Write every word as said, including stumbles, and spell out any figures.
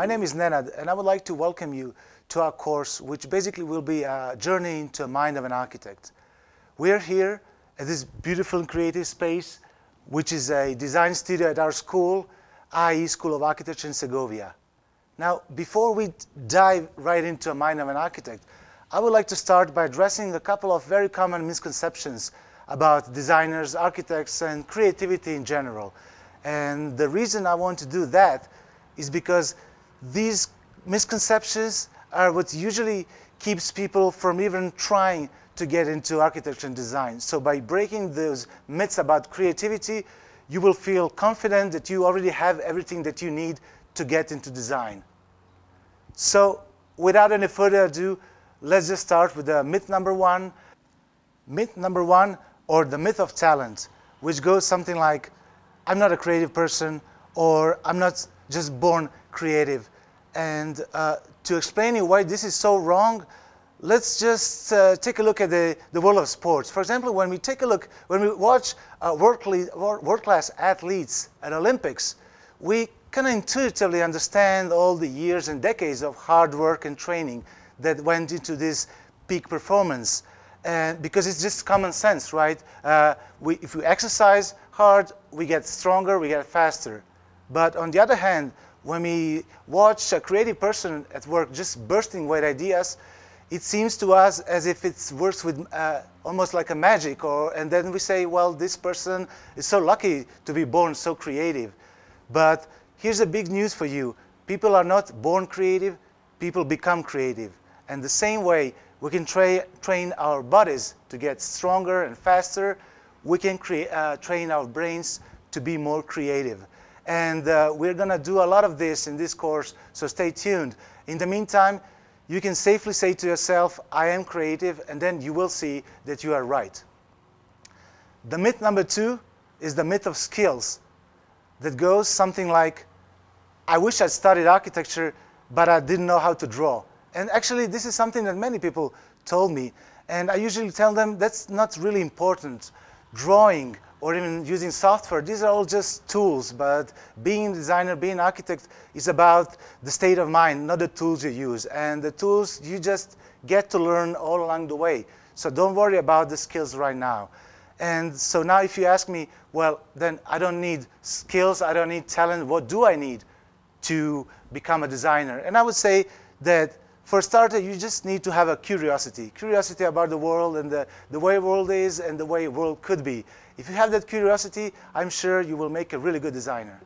My name is Nenad, and I would like to welcome you to our course, which basically will be a journey into the mind of an architect. We're here at this beautiful and creative space, which is a design studio at our school, I E School of Architecture in Segovia. Now, before we dive right into the mind of an architect, I would like to start by addressing a couple of very common misconceptions about designers, architects, and creativity in general. And the reason I want to do that is because these misconceptions are what usually keeps people from even trying to get into architecture and design. So by breaking those myths about creativity, you will feel confident that you already have everything that you need to get into design. So without any further ado, let's just start with the myth number one. Myth number one, or the myth of talent, which goes something like, I'm not a creative person, or I'm not just born creative. And uh, to explain you why this is so wrong, let's just uh, take a look at the, the world of sports. For example, when we take a look, when we watch uh, world-class athletes at Olympics, we kind of intuitively understand all the years and decades of hard work and training that went into this peak performance. And because it's just common sense, right? Uh, we, if we exercise hard, we get stronger, we get faster. But on the other hand, when we watch a creative person at work just bursting with ideas, it seems to us as if it works with uh, almost like a magic, or, and then we say, well, this person is so lucky to be born so creative. But here's the big news for you. People are not born creative, people become creative. And the same way we can tra train our bodies to get stronger and faster, we can uh, train our brains to be more creative. And uh, we're going to do a lot of this in this course, so stay tuned. In the meantime, you can safely say to yourself, I am creative, and then you will see that you are right. The myth number two is the myth of skills, that goes something like, I wish I studied architecture, but I didn't know how to draw. And actually, this is something that many people told me, and I usually tell them that's not really important. Drawing, or even using software, these are all just tools, but being a designer, being an architect is about the state of mind, not the tools you use. And the tools you just get to learn all along the way. So don't worry about the skills right now. And so now if you ask me, well, then I don't need skills, I don't need talent, what do I need to become a designer? And I would say that for a starter, you just need to have a curiosity. Curiosity about the world and the, the way the world is and the way the world could be. If you have that curiosity, I'm sure you will make a really good designer.